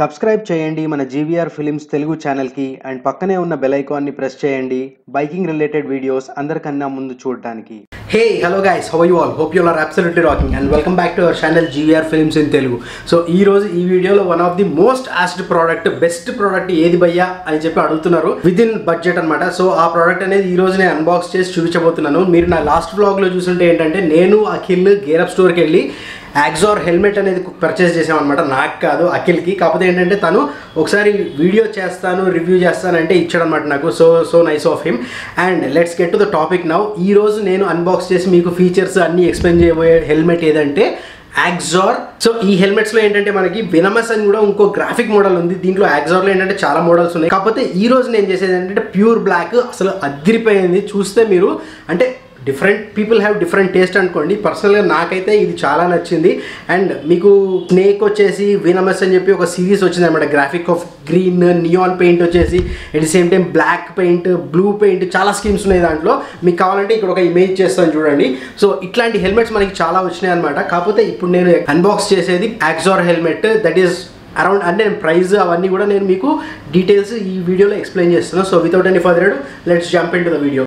Subscribe చేయండి మన GVR films Telugu channel కి అండ్ పక్కనే ఉన్న బెల్ ఐకాన్ ని ప్రెస్ చేయండి బైకింగ్ రిలేటెడ్ వీడియోస్ అందరికన్నా ముందు చూడడానికి. Hey, hello guys, how are you all? Hope you all are absolutely rocking and welcome back to our channel GVR Films in Telugu. So ee roju ee video lo one of the most asked product, best product edi bayya ani cheppi adugutunnaru within budget anamata. So aa product anedi ee roju nenu unbox chesi chupichabotunnanu. Meeru na last vlog lo chusunte entante nenu Akhil gear up store ki elli Axor helmet అనేది purchase చేసామన్నమాట. నాకు కాదు అఖిల్కి. కాకపోతే ఏంటంటే తను ఒకసారి video చేస్తాను review చేస్తానంటే ఇచ్చాడనమాట నాకు. So nice of him. And let's get to the topic now. ఈరోజు నేను అన్బాక్స్ చేసి మీకు ఫీచర్స్ అన్నీ ఎక్స్ప్లెయిన్ చేయబోయే హెల్మెట్ ఏదంటే Axor. సో ఈ హెల్మెట్స్ లో ఏంటంటే మనకి వెనమస్ అని కూడా ఇంకో గ్రాఫిక్ మోడల్ ఉంది. దీంట్లో Axor లో ఏంటంటే చాలా మోడల్స్ ఉన్నాయి. కాకపోతే ఈ రోజు నేను చేసేది ఏంటంటే ప్యూర్ బ్లాక్. అసలు అదిరిపోయింది. చూస్తే మీరు అంటే different people have different taste అనుకోండి. పర్సనల్గా నాకైతే ఇది చాలా నచ్చింది. అండ్ మీకు స్నేక్ వచ్చేసి వెనమస్ అని చెప్పి ఒక సిరీస్ వచ్చింది అనమాట. Graphic of green, neon paint వచ్చేసి, at the same time black paint, blue paint, చాలా స్కీమ్స్ ఉన్నాయి దాంట్లో. మీకు కావాలంటే ఇక్కడ ఒక ఇమేజ్ చేస్తాను చూడండి. సో ఇట్లాంటి హెల్మెట్స్ మనకి చాలా వచ్చినాయి అనమాట. కాకపోతే ఇప్పుడు నేను అన్బాక్స్ చేసేది Axor helmet. That is around అంటే ప్రైస్ అవన్నీ కూడా నేను మీకు డీటెయిల్స్ ఈ వీడియోలో ఎక్స్ప్లెయిన్ చేస్తున్నాను. So without any further ado let's jump into the video.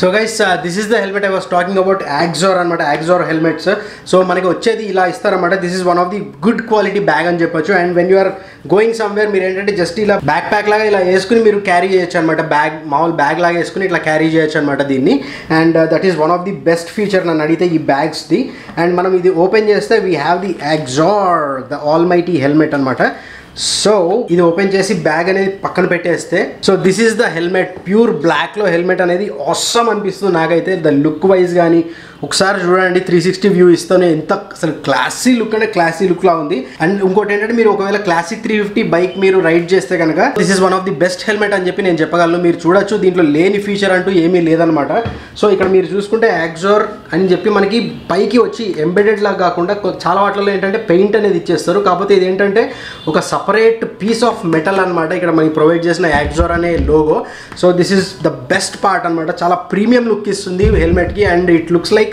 So guys, this is the helmet I was talking about, Axor అనమాట. Axor helmets. సో మనకి వచ్చేది ఇలా ఇస్తారన్నమాట. This is one of the good quality bag అని చెప్పొచ్చు. And when you are going somewhere మీరు ఏంటంటే just ఇలా బ్యాక్ ప్యాక్ లాగా ఇలా వేసుకుని మీరు క్యారీ చేయొచ్చు అనమాట. బ్యాగ్ మామూలు బ్యాగ్ లాగా వేసుకుని ఇట్లా క్యారీ చేయొచ్చు అనమాట దీన్ని. And that is one of the best feature నన్ను అడిగితే ఈ బ్యాగ్స్ది. అండ్ మనం ఇది ఓపెన్ చేస్తే we have the Axor, the all mighty helmet అనమాట. సో ఇది ఓపెన్ చేసి బ్యాగ్ అనేది పక్కన పెట్టేస్తే, so this is the helmet. Pure బ్లాక్లో హెల్మెట్ అనేది ఆసమ్ అనిపిస్తుంది నాకైతే. ద లుక్ వైజ్ కానీ ఒకసారి చూడండి. 360 వ్యూ ఇస్తానే ఎంత అసలు క్లాసీ లుక్ అంటే క్లాసీ లుక్లా ఉంది. అండ్ ఇంకోటి ఏంటంటే మీరు ఒకవేళ క్లాసిక్ 350 బైక్ మీరు రైడ్ చేస్తే కనుక this is one of the best helmet అని చెప్పి నేను చెప్పగలను. మీరు చూడొచ్చు దీంట్లో లేని ఫీచర్ అంటూ ఏమీ లేదనమాట. సో ఇక్కడ మీరు చూసుకుంటే Axor అని చెప్పి మనకి పైకి వచ్చి ఎంబెడెడ్ లాగా కాకుండా చాలా వాటిలో ఏంటంటే పెయింట్ అనేది ఇచ్చేస్తారు. కాకపోతే ఇది ఏంటంటే ఒక సపరేట్ పీస్ ఆఫ్ మెటల్ అనమాట. ఇక్కడ మనకి ప్రొవైడ్ చేసిన Axor అనే logo. So this is the best part అనమాట. చాలా ప్రీమియం లుక్ ఇస్తుంది హెల్మెట్కి. అండ్ ఇట్ లుక్స్ లైక్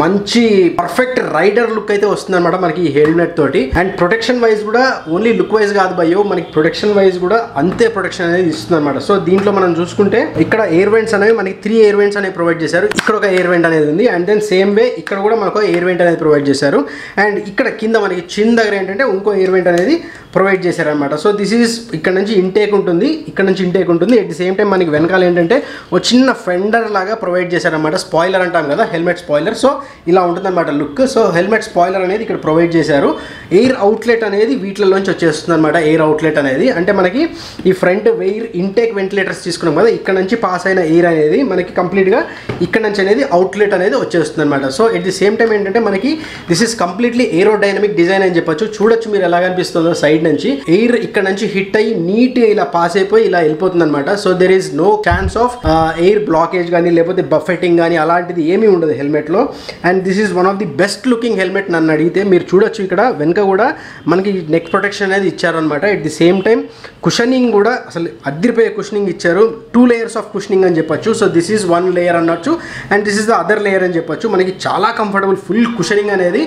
మంచి పర్ఫెక్ట్ రైడర్ లుక్ అయితే వస్తుంది అనమాట మనకి ఈ హెల్మెట్ తోటి. అండ్ ప్రొటెక్షన్ వైజ్ కూడా ఓన్లీ లుక్ వైజ్ కాదు బయ్యో, మనకి ప్రొటెక్షన్ వైజ్ కూడా అంతే ప్రొటెక్షన్ అనేది ఇస్తుంది అనమాట. సో దీంట్లో మనం చూసుకుంటే ఇక్కడ ఎయిర్ వెంట్స్ అనేవి మనకి 3 ఎయిర్ వెంట్స్ అనేవి ప్రొవైడ్ చేశారు. ఇక్కడ ఒక ఎయిర్ వెంట్ అనేది ఉంది. అండ్ దెన్ సేమ్ వే ఇక్కడ కూడా మనకు ఎయిర్ వెంట్ అనేది ప్రొవైడ్ చేశారు. అండ్ ఇక్కడ కింద మనకి చిన్న దగ్గర ఏంటంటే ఇంకో ఎయిర్ వెంట్ అనేది ప్రొవైడ్ చేశారనమాట. సో దిస్ ఈస్ ఇక్కడ నుంచి ఇంటేక్ ఉంటుంది, ఇక్కడ నుంచి ఇంటేక్ ఉంటుంది. అట్ ది సేమ్ టైం మనకి వెనకాల ఏంటంటే ఒక చిన్న ఫెండర్ లాగా ప్రొవైడ్ చేశారనమాట. స్పాయిలర్ అంటాం కదా, హెల్మెట్ స్పాయిలర్. సో ఇలా ఉంటుందన్నమాట లుక్. సో హెల్మెట్ స్పాయిలర్ అనేది ఇక్కడ ప్రొవైడ్ చేశారు. ఎయిర్ అవుట్లెట్ అనేది వీటిలోంచి వచ్చేస్తుంది అనమాట. ఎయిర్ అవుట్లెట్ అనేది అంటే మనకి ఈ ఫ్రంట్ ఎయిర్ ఇంటేక్ వెంటిలేటర్స్ తీసుకున్నాం కదా, ఇక్కడ నుంచి పాస్ అయిన ఎయిర్ అనేది మనకి కంప్లీట్గా ఇక్కడ నుంచి అనేది అవుట్లెట్ అనేది వచ్చేస్తుంది అనమాట. So at the same time ఏంటంటే మనకి this is completely aerodynamic design అని చెప్పొచ్చు. చూడొచ్చు మీరు ఎలా అనిపిస్తుందో. సైడ్ నుంచి ఎయిర్ ఇక్కడ నుంచి హిట్ అయ్యి నీట్ ఇలా పాస్ అయిపోయి ఇలా వెళ్ళిపోతుంది అనమాట. So there is no chance of air blockage కానీ లేకపోతే బఫెటింగ్ కానీ అలాంటిది ఏమీ ఉండదు హెల్మెట్ లో. And this is one of the best looking helmet నన్ను అడిగితే. మీరు చూడొచ్చు ఇక్కడ వెనుక కూడా మనకి నెక్ ప్రొటెక్షన్ అనేది ఇచ్చారనమాట. At the same time cushioning కూడా అసలు అదిరిపోయే కుషనింగ్ ఇచ్చారు. 2 లేయర్స్ ఆఫ్ కుషనింగ్ అని చెప్పొచ్చు. సో దిస్ ఈస్ 1 లేయర్ అనొచ్చు and this is the other layer అని చెప్పొచ్చు. మనకి చాలా కంఫర్టబుల్ ఫుల్ కుషనింగ్ అనేది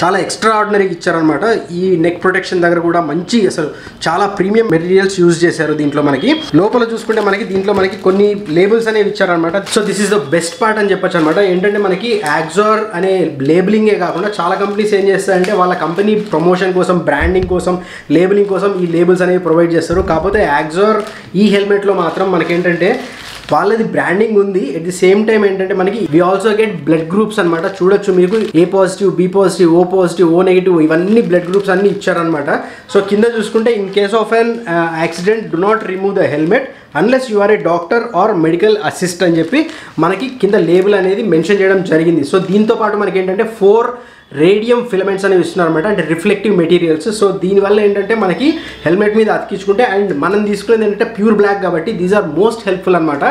చాలా ఎక్స్ట్రా ఆర్డినరీగా ఇచ్చారనమాట. ఈ నెక్ ప్రొటెక్షన్ దగ్గర కూడా మంచి అసలు చాలా ప్రీమియం మెటీరియల్స్ యూజ్ చేశారు దీంట్లో. మనకి లోపల చూసుకుంటే మనకి దీంట్లో మనకి కొన్ని లేబుల్స్ అనేవి ఇచ్చారనమాట. So this is the best part అని చెప్పొచ్చు అనమాట. ఏంటంటే మనకి Axor అనే లేబులింగే కాకుండా చాలా కంపెనీస్ ఏం చేస్తారంటే వాళ్ళ కంపెనీ ప్రమోషన్ కోసం, బ్రాండింగ్ కోసం, లేబులింగ్ కోసం ఈ లేబుల్స్ అనేవి ప్రొవైడ్ చేస్తారు. కాకపోతే Axor ఈ హెల్మెట్లో మాత్రం మనకేంటంటే వాళ్ళది బ్రాండింగ్ ఉంది. అట్ ది సేమ్ టైం ఏంటంటే మనకి we also get blood groups అనమాట. చూడొచ్చు మీకు A positive, B positive, O positive, O negative, ఇవన్నీ బ్లడ్ గ్రూప్స్ అన్ని ఇచ్చారనమాట. సో కింద చూసుకుంటే in case of an accident do not remove the helmet unless you are a doctor or medical assist అని చెప్పి మనకి కింద లేబుల్ అనేది మెన్షన్ చేయడం జరిగింది. సో దీంతో పాటు మనకి ఏంటంటే 4 రేడియం ఫిలమెంట్స్ అనేవి ఇస్తున్నారు అనమాట. అంటే రిఫ్లెక్టివ్ మెటీరియల్స్. సో దీనివల్ల ఏంటంటే మనకి హెల్మెట్ మీద అతికించుకుంటే, అండ్ మనం తీసుకునేది ఏంటంటే ప్యూర్ బ్లాక్ కాబట్టి దీస్ ఆర్ మోస్ట్ హెల్ప్ఫుల్ అనమాట.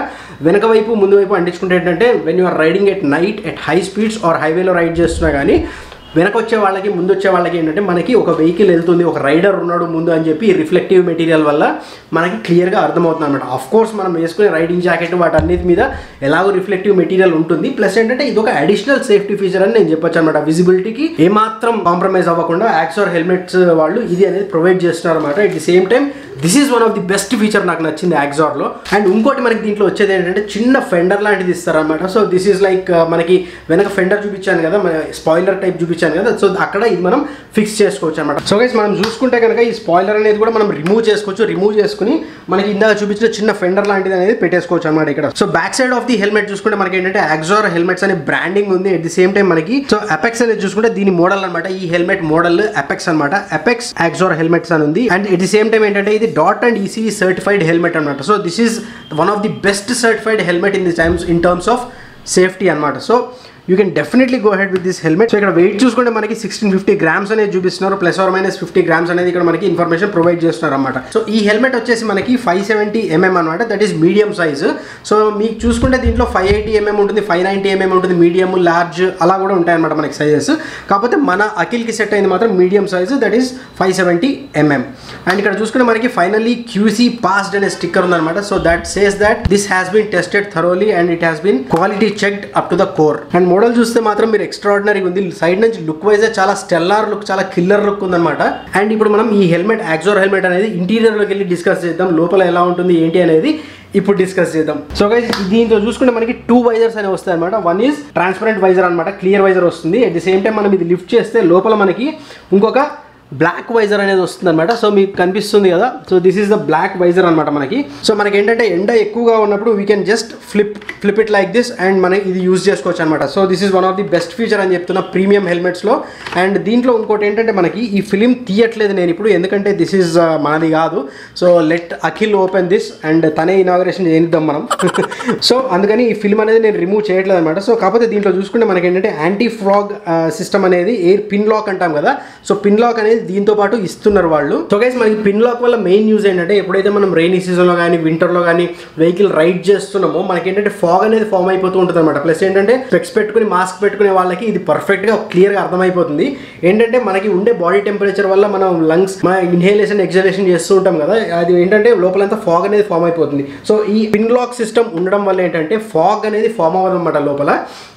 వెనక వైపు ముందు వైపు అంటించుకుంటే ఏంటంటే when you are riding at night at high speeds or హైవేలో రైడ్ చేస్తున్నా కానీ వెనకొచ్చే వాళ్ళకి ముందు వచ్చే వాళ్ళకి ఏంటంటే మనకి ఒక వెహికల్ వెళ్తుంది ఒక రైడర్ ఉన్నాడు ముందు అని చెప్పి రిఫ్లెక్టివ్ మెటీరియల్ వల్ల మనకి క్లియర్గా అర్థమవుతుంది అనమాట. ఆఫ్ కోర్స్ మనం వేసుకునే రైడింగ్ జాకెట్ వాటన్నిటి మీద ఎలాగో రిఫ్లెక్టివ్ మెటీరియల్ ఉంటుంది. ప్లస్ ఏంటంటే ఇది ఒక అడిషనల్ సేఫ్టీ ఫీచర్ అని నేను చెప్పొచ్చు అనమాట. విజిబిలిటీకి ఏమాత్రం కాంప్రమైజ్ అవ్వకుండా యాక్సర్ హెల్మెట్స్ వాళ్ళు ఇది అనేది ప్రొవైడ్ చేస్తున్నారు అనమాట. At the same time this is one of the best feature నాకు నచ్చింది యాక్సార్లో. అండ్ ఇంకోటి మనకి దీంట్లో వచ్చేది ఏంటంటే చిన్న ఫెండర్ లాంటిది ఇస్తారనమాట. సో దిస్ ఈజ్ లైక్ మనకి వెనక ఫెండర్ చూపించాను కదా, మన స్పాయిలర్ టైప్ చూపించాను కదా, సో అక్కడ ఇది మనం ఫిక్స్ చేసుకోవచ్చు అనమాట. సో గైస్ మనం చూసుకుంటే కనుక ఈ స్పాయిలర్ అనేది కూడా మనం రిమూవ్ చేసుకోవచ్చు. రిమూవ్ చేసుకుని మనకి ఇందాక చూపించిన చిన్న ఫెండర్ లాంటిది అనేది పెట్టేసుకోవచ్చు అనమాట ఇక్కడ. So back side of the helmet చూసుకుంటే మనకి ఏంటంటే యాక్సార్ హెల్మెట్స్ అనే బ్రాండింగ్ ఉంది. ఎట్ ది సేమ్ టైం మనకి సో అపెక్స్ అనేది చూసుకుంటే దీని మోడల్ అనమాట. ఈ హెల్మెట్ మోడల్ అపెక్స్ అనమాట. అపెక్స్ యాక్సార్ హెల్మెట్స్ అని ఉంది. And at the same time ఏంటంటే ఇది DOT and ECE certified helmet అనమాట. So this is one of the best certified helmet in this times in terms of safety అనమాట. So you can definitely go head with this helmet. So ఇక్కడ weight చూసుకుంటే మనకి 1650 grams అనేది చూపిస్తున్నారు. Plus or minus 50 grams అనేది ఇక్కడ మనకి information provide చేస్తున్నారు అనమాట. సో ఈ హెల్మెట్ వచ్చేసి మనకి 570mm అనమాట. That is medium size. So మీకు చూసుకుంటే దీంట్లో 580mm ఉంటుంది, 590mm ఉంటుంది, మీడియం లార్జ్ అలా కూడా ఉంటాయన్నమాట మనకి సైజెస్. కాకపోతే మన అఖిల్కి సెట్ అయింది మాత్రం medium size, that is 570mm. And ఇక్కడ చూసుకుంటే మనకి ఫైనల్లీ QC పాస్డ్ అనే స్టిక్కర్ ఉందన్నమాట. So that says that this has been tested thoroughly and it has been quality checked up to the core. And model చూస్తే మాత్రం మీరు extraordinary ఉంది. Side నుంచి లుక్ వైజ్ చాలా స్టెల్లార్ లుక్, చాలా killer look ఉందన్నమాట. అండ్ ఇప్పుడు మనం ఈ హెల్మెట్ యాక్సర్ హెల్మెట్ అనేది ఇంటీరియర్లోకి వెళ్ళి డిస్కస్ చేద్దాం. లోపల ఎలా ఉంటుంది ఏంటి అనేది ఇప్పుడు డిస్కస్ చేద్దాం. సో గైస్ దీంతో చూసుకుంటే మనకి 2 visors అనేవి వస్తాయి అనమాట. వన్ ఈజ్ ట్రాన్స్పరెంట్ వైజర్ అనమాట, క్లియర్ వైజర్ వస్తుంది. అట్ ది సేమ్ టైం మనం ఇది లిఫ్ట్ చేస్తే లోపల మనకి ఇంకొక బ్లాక్ వైజర్ అనేది వస్తుంది అనమాట. సో మీకు కనిపిస్తుంది కదా, so this is the black visor అనమాట మనకి. సో మనకి ఏంటంటే ఎండ ఎక్కువగా ఉన్నప్పుడు we can just flip it like this and మనం ఇది యూజ్ చేసుకోవచ్చు అనమాట. So this is one of the best feature అని చెప్తున్నా ప్రీమియం హెల్మెట్స్లో. అండ్ దీంట్లో ఇంకోటి ఏంటంటే మనకి ఈ ఫిలిం తీయట్లేదు నేను ఇప్పుడు, ఎందుకంటే దిస్ ఈజ్ మనది కాదు. So let Akhil open this and తనే ఇనాగరేషన్ చేద్దాం మనం. సో అందుకని ఈ ఫిలిం అనేది నేను రిమూవ్ చేయట్లేదు అనమాట. సో కాకపోతే దీంట్లో చూసుకుంటే మనకి ఏంటంటే యాంటీ ఫ్రాగ్ సిస్టమ్ అనేది ఎయిర్ పిన్ లాక్ అంటాం కదా, సో పిన్ లాక్ అనేది దీంతో పాటు ఇస్తున్నారు వాళ్ళు. సో గైస్ మనకి పిన్ లాక్ వల్ల మెయిన్ యూజ్ ఏంటంటే ఎప్పుడైతే మనం రైనీ సీజన్లో కానీ వింటర్లో కానీ వెహికల్ రైడ్ చేస్తున్నామో మనకి ఏంటంటే ఫాగ్ అనేది ఫామ్ అయిపోతూ ఉంటుంది అనమాట. ప్లస్ ఏంటంటే స్పెక్స్ పెట్టుకుని మాస్క్ పెట్టుకునే వాళ్ళకి ఇది పర్ఫెక్ట్గా క్లియర్గా అర్థమైపోతుంది. ఏంటంటే మనకి ఉండే బాడీ టెంపరేచర్ వల్ల మనం లంగ్స్ మన ఇన్హేలేషన్ ఎగ్జలేషన్ చేస్తూ ఉంటాం కదా, అది ఏంటంటే లోపలంతా ఫాగ్ అనేది ఫామ్ అయిపోతుంది. సో ఈ పిన్ లాక్ సిస్టమ్ ఉండడం వల్ల ఏంటంటే ఫాగ్ అనేది ఫామ్ అవ్వదన్నమాట లోపల.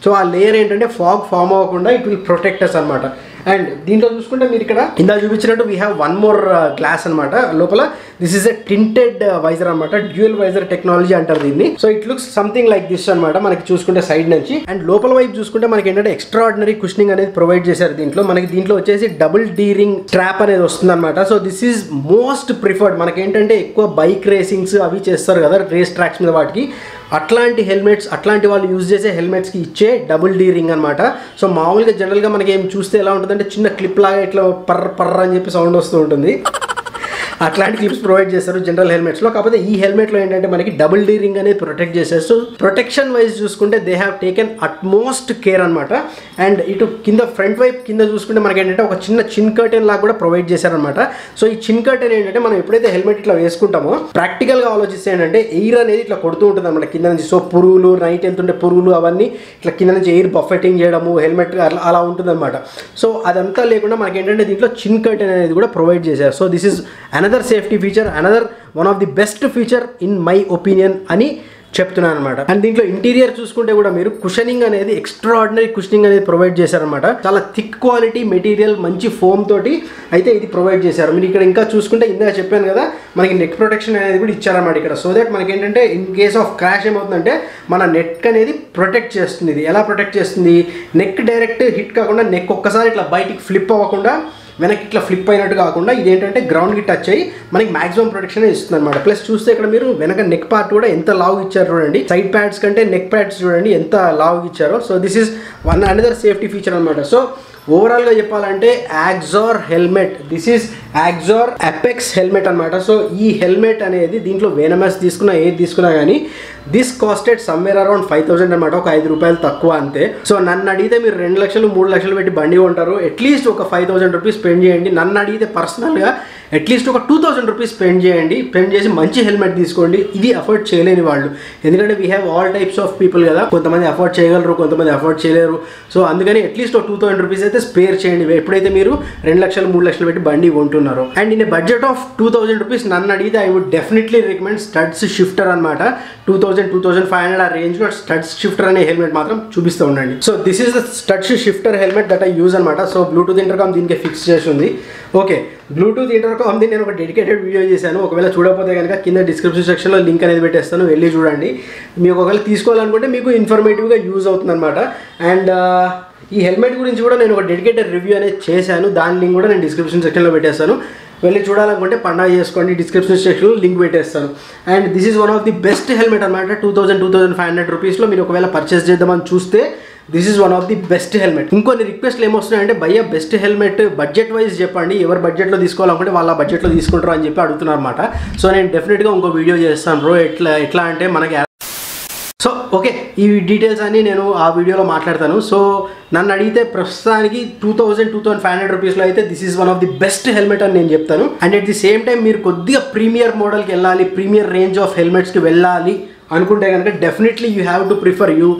సో ఆ లేయర్ ఏంటంటే ఫాగ్ ఫామ్ అవ్వకుండా ఇట్ విల్ ప్రొటెక్ట్ అస్ అనమాట. అండ్ దీంట్లో చూసుకుంటే మీరు ఇక్కడ ఇందా చూపించినట్టు we have one more glass అనమాట లోపల. This is a tinted visor అనమాట, డ్యూయల్ వైజర్ టెక్నాలజీ అంటారు దీన్ని. So it looks something like this అనమాట మనకి చూసుకుంటే సైడ్ నుంచి. అండ్ లోపల వైపు చూసుకుంటే మనకి ఏంటంటే ఎక్స్ట్రాడినరీ కుషనింగ్ అనేది ప్రొవైడ్ చేశారు దీంట్లో. మనకి దీంట్లో వచ్చేసి డబుల్ డీరింగ్ ట్రాప్ అనేది వస్తుంది అనమాట. So this is most preferred. మనకేంటంటే ఎక్కువ బైక్ రేసింగ్స్ అవి చేస్తారు కదా రేస్ ట్రాక్స్ మీద, వాటికి అట్లాంటి హెల్మెట్స్ అట్లాంటి వాళ్ళు యూజ్ చేసే హెల్మెట్స్కి ఇచ్చే డబుల్ డీ రింగ్ అనమాట. సో మామూలుగా జనరల్గా మనకి ఏం చూస్తే ఎలా ఉంటుందంటే చిన్న క్లిప్ లాగా ఇట్లా పర్ర అని చెప్పి సౌండ్ వస్తూ ఉంటుంది. అట్లాంటి క్లిప్స్ ప్రొవైడ్ చేస్తారు జనరల్ హెల్మెట్స్లో. కాకపోతే ఈ హెల్మెట్లో ఏంటంటే మనకి డబుల్ డీ రింగ్ అనేది ప్రొటెక్ట్ చేస్తారు. సో ప్రొటెక్షన్ వైజ్ చూసుకుంటే they have taken utmost care అనమాట. అండ్ ఇటు కింద ఫ్రంట్ వైపు కింద చూసుకుంటే మనకి ఏంటంటే ఒక చిన్న చిన్ కర్టెన్ లాగా కూడా ప్రొవైడ్ చేశారనమాట. సో ఈ చిన్ కర్టెన్ ఏంటంటే మనం ఎప్పుడైతే హెల్మెట్ ఇట్లా వేసుకుంటామో ప్రాక్టికల్గా ఆలోచిస్తే ఏంటంటే ఎయిర్ అనేది ఇట్లా కొడుతూ ఉంటుంది అనమాట కింద నుంచి. సో పురుగులు నైట్ వెళ్తుంటే పురుగులు అవన్నీ ఇట్లా కింద నుంచి ఎయిర్ బఫెటింగ్ చేయడము హెల్మెట్ అలా ఉంటుంది అనమాట. సో అదంతా లేకుండా మనకి ఏంటంటే దీంట్లో చిన్ కర్టెన్ అనేది కూడా ప్రొవైడ్ చేశారు. So this is another safety feature, another one of the best feature in my opinion అని చెప్తున్నాను అనమాట. అండ్ దీంట్లో ఇంటీరియర్ చూసుకుంటే కూడా మీరు కుషనింగ్ అనేది ఎక్స్ట్రాడినరీ కుషనింగ్ అనేది ప్రొవైడ్ చేశారనమాట. చాలా థిక్ క్వాలిటీ మెటీరియల్, మంచి ఫోమ్ తోటి అయితే ఇది ప్రొవైడ్ చేశారు. మీరు ఇక్కడ ఇంకా చూసుకుంటే ఇందాక చెప్పాను కదా మనకి నెక్ ప్రొటెక్షన్ అనేది కూడా ఇచ్చారన్నమాట ఇక్కడ. సో దట్ మనకి ఏంటంటే ఇన్ కేస్ ఆఫ్ క్రాష్ ఏమవుతుందంటే మన నెక్ అనేది ప్రొటెక్ట్ చేస్తుంది. ఇది ఎలా ప్రొటెక్ట్ చేస్తుంది, నెక్ డైరెక్ట్ హిట్ కాకుండా నెక్ ఒక్కసారి ఇట్లా బయటికి ఫ్లిప్ అవ్వకుండా వెనక్కి ఇట్లా ఫ్లిప్ అయినట్టు కాకుండా ఇదేంటంటే గ్రౌండ్కి టచ్ అయ్యి మనకి మాక్సిమం ప్రొటెక్షన్ ఇస్తుంది అనమాట. ప్లస్ చూస్తే ఇక్కడ మీరు వెనక నెక్ పార్ట్ కూడా ఎంత లావ్ ఇచ్చారు చూడండి, సైడ్ ప్యాడ్స్ కంటే నెక్ ప్యాడ్స్ చూడండి ఎంత లావ్ ఇచ్చారో. So this is one another safety feature అనమాట. సో ఓవరాల్గా చెప్పాలంటే యాక్సార్ helmet, this is యాక్సార్ Apex helmet అనమాట. సో ఈ హెల్మెట్ అనేది దీంట్లో వెనమస్ తీసుకున్నా ఏది తీసుకున్నా కానీ దిస్ కాస్టెడ్ సమ్వేర్ అరౌండ్ 5000 అన్నమాట, ఒక 5 రూపాయలు తక్కువ అంతే. సో నన్ను అడిగితే మీరు 2 లక్షలు 3 లక్షలు పెట్టి బండి కొంటారు, అట్లీస్ట్ ఒక 5000 రూపీస్ స్పెండ్ చేయండి. నన్ను అడిగితే పర్సనల్గా అట్లీస్ట్ ఒక 2000 రూపీస్ స్పెండ్ చేయండి. స్పెండ్ చేసి మంచి హెల్మెట్ తీసుకోండి, ఇది అఫోర్డ్ చేయలేని వాళ్ళు. ఎందుకంటే we have all types of people కదా, కొంతమంది అఫోర్డ్ చేయగలరు, కొంతమంది అఫోర్డ్ చేయలేరు. సో అందుకని అట్లీస్ట్ ఒక 2000 రూపీస్ అయితే స్పేర్ చేయండి ఎప్పుడైతే మీరు 2 లక్షలు 3 లక్షలు పెట్టి బండి కొంటున్నారో. And in budget of 2000 rupees నన్ను అడిగితే I would definitely recommend studs Shifter అనమాట. 2000-2500 ఆ రేంజ్లో స్టడ్స్ షిఫ్టర్ అనే హెల్మెట్ మాత్రం చూపిస్తూ ఉండండి. So this is the studs Shifter helmet that I use అనమాట. సో బ్లూటూత్ ఇంటర్కామ్ దీనికి ఫిక్స్ చేసి ఉంది. ఓకే, బ్లూటూత్ ఇంటర్కామ్ దీన్ని నేను ఒక డెడికేటెడ్ వీడియో చేశాను, ఒకవేళ చూడకపోతే కనుక కింద డిస్క్రిప్షన్ సెక్షన్లో లింక్ అనేది పెట్టేస్తాను, వెళ్ళి చూడండి. మీకు ఒకవేళ తీసుకోవాలనుకుంటే మీకు ఇన్ఫర్మేటివ్గా యూజ్ అవుతుంది అనమాట. అండ్ ఈ హెల్మెట్ గురించి కూడా నేను ఒక డెడికేటెడ్ రివ్యూ అనేది చేశాను, దాని లింక్ కూడా నేను డిస్క్రిప్షన్ సెక్షన్లో పెట్టేస్తాను, వెళ్ళి చూడాలనుకుంటే పండుగ చేసుకోండి. డిస్క్రిప్షన్ సెక్షన్లో లింక్ పెట్టేస్తాను. And this is one of the best helmet అనమాట. 2000-2500 రూపీస్లో మీరు ఒకవేళ పర్చేస్ చేద్దామని చూస్తే this is one of the best helmet. ఇంకొన్ని రిక్వెస్ట్లు ఏమొస్తున్నాయంటే, భయ్య బెస్ట్ హెల్మెట్ బడ్జెట్ వైజ్ చెప్పండి, ఎవరు బడ్జెట్లో తీసుకోవాలనుకుంటే వాళ్ళ బడ్జెట్లో తీసుకుంటారు అని చెప్పి అడుగుతున్నారు అనమాట. సో నేను డెఫినెట్గా ఇంకో వీడియో చేస్తాను బ్రో, ఎట్లా అంటే మనకి. సో ఓకే, ఈ డీటెయిల్స్ అన్నీ నేను ఆ వీడియోలో మాట్లాడతాను. సో నన్ను అడిగితే ప్రస్తుతానికి 2000-2500 రూపీస్లో అయితే this is one of the best helmet అని నేను చెప్తాను. And at the same time మీరు కొద్దిగా ప్రీమియర్ మోడల్కి వెళ్ళాలి, ప్రీమియర్ రేంజ్ ఆఫ్ హెల్మెట్స్కి వెళ్ళాలి అనుకుంటే కనుక definitely you have to prefer you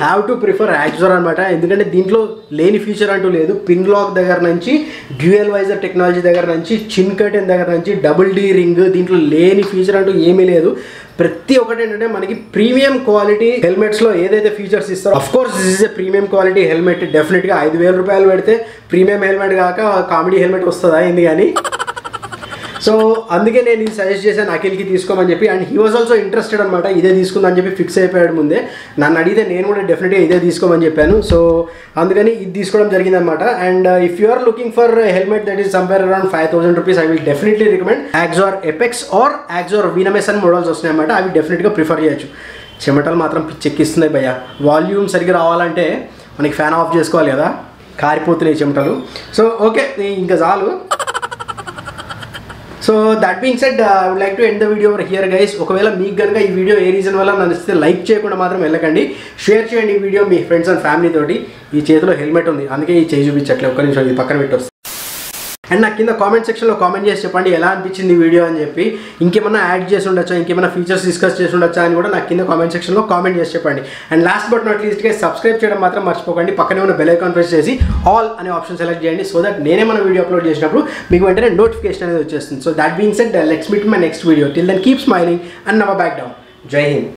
have to prefer యాక్సర్ అనమాట. ఎందుకంటే దీంట్లో లేని ఫీచర్ అంటూ లేదు. పిన్ లాక్ దగ్గర నుంచి, డ్యూయల్ వైజర్ టెక్నాలజీ దగ్గర నుంచి, చిన్ కర్టెన్ దగ్గర నుంచి, డబుల్ డీ రింగ్, దీంట్లో లేని ఫీచర్ అంటూ ఏమీ లేదు. ప్రతి ఒక్కటి ఏంటంటే మనకి ప్రీమియం క్వాలిటీ హెల్మెట్స్లో ఏదైతే ఫీచర్స్ ఇస్తారో, of course this is a premium quality helmet. డెఫినెట్గా 5000 రూపాయలు పెడితే ప్రీమియం హెల్మెట్ కాక కామెడీ హెల్మెట్ వస్తుందా ఏంది కానీ. సో అందుకే నేను ఇది సజెస్ట్ చేశాను అఖిల్కి తీసుకోమని చెప్పి. And he was also interested అనమాట, ఇదే తీసుకుందని చెప్పి ఫిక్స్ అయిపోయాడు ముందే. నన్ను అడిగితే నేను కూడా డెఫినెట్గా ఇదే తీసుకోమని చెప్పాను. సో అందుకని ఇది తీసుకోవడం జరిగిందనమాట. And if you are looking for helmet that is somewhere around 5000 rupees, I will definitely recommend Axor Apex or యాక్సోర్ Venomous అని మోడల్స్ వస్తున్నాయి అనమాట. అవి డెఫినెట్గా ప్రిఫర్ చేయొచ్చు. చెమటలు మాత్రం పిచ్చెక్కిస్తున్నాయి భయ్య, వాల్యూమ్ సరిగ్గా రావాలంటే మనకి ఫ్యాన్ ఆఫ్ చేసుకోవాలి కదా, కారిపోతున్నాయి చెమటలు. సో ఓకే, ఇంకా చాలు. So that being said, I would like to end the video over here guys. ఒకవేళ మీకు కనుక ఈ వీడియో ఏ రీజన్ వల్ల నచ్చితే లైక్ చేయకుండా మాత్రం వెళ్ళకండి, షేర్ చేయండి ఈ వీడియో మీ ఫ్రెండ్స్ అండ్ ఫ్యామిలీ తోటి. ఈ చేతిలో హెల్మెట్ ఉంది అందుకే ఈ చేయి చూపించట్లే, ఒక్క నిమిషం ఇది పక్కన పెట్టొస్తుంది. అండ్ నాకు కింద కామెంట్ సెక్షన్లో కామెంట్ చేసి చెప్పండి ఎలా అనిపించింది ఈ వీడియో అని చెప్పి, ఇంకేమైనా యాడ్ చేసి ఉండొచ్చా, ఇంకేమైనా ఫీచర్స్ డిస్కస్ చేసి ఉండొచ్చా అని కూడా నాకు కింద కామెంట్ సెక్షన్లో కామెంట్ చేసి చెప్పండి. అండ్ లాస్ట్ బట్ నాట్ లీస్ట్గా సబ్స్క్రైబ్ చేయడం మాత్రం మర్చిపోకండి, పక్కనే ఉన్న బెల్ ఐకాన్ ప్రెస్ చేసి ఆల్ అనే ఆప్షన్ సెలెక్ట్ చేయండి, సో దట్ నేనే మన వీడియో అప్లోడ్ చేసినప్పుడు మీకు వెంటనే నోటిఫికేషన్ అనేది వచ్చేస్తుంది. So that being said, let's meet my next video. Till then keep smiling and never back down. జై హింద్.